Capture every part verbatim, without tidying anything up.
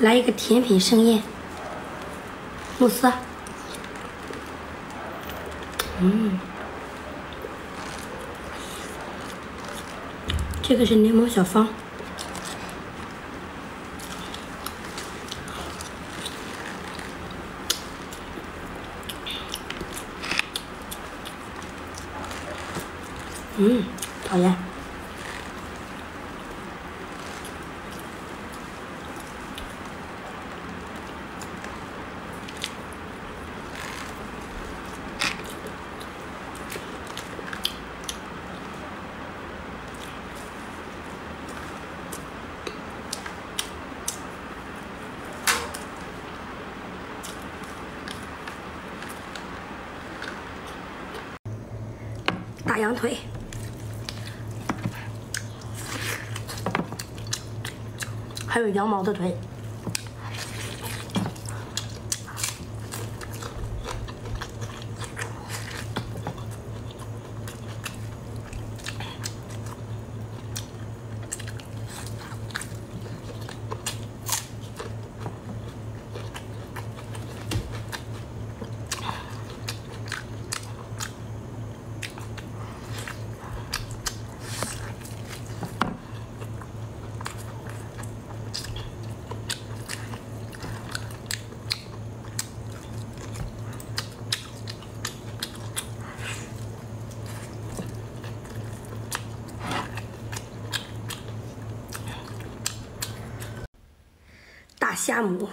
来一个甜品盛宴，慕斯。嗯，这个是柠檬小方。 嗯，讨厌。大羊腿。 还有羊毛的腿，大虾母，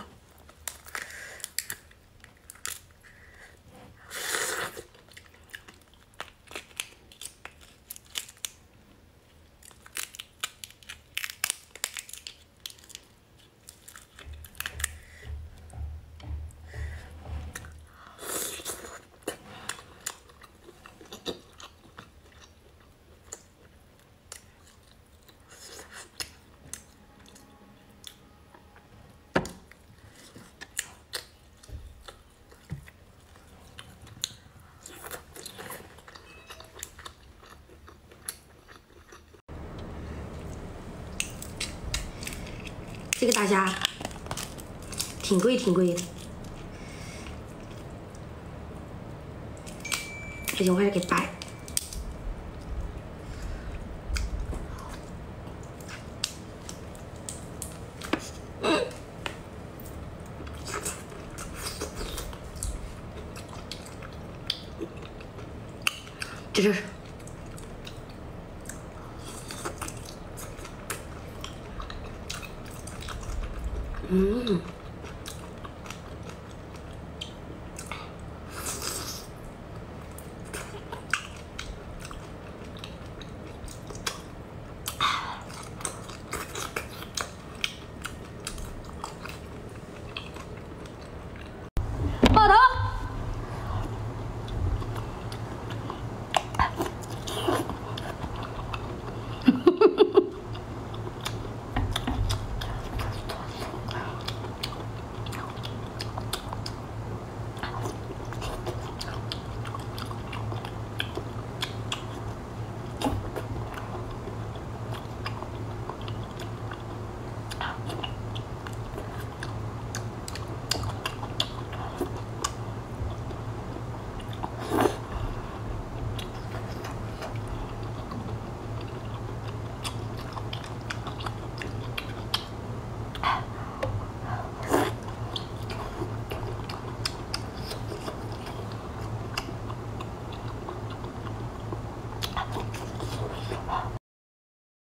这个大虾挺贵，挺贵的。不行，我还是给掰。 这是。 嗯。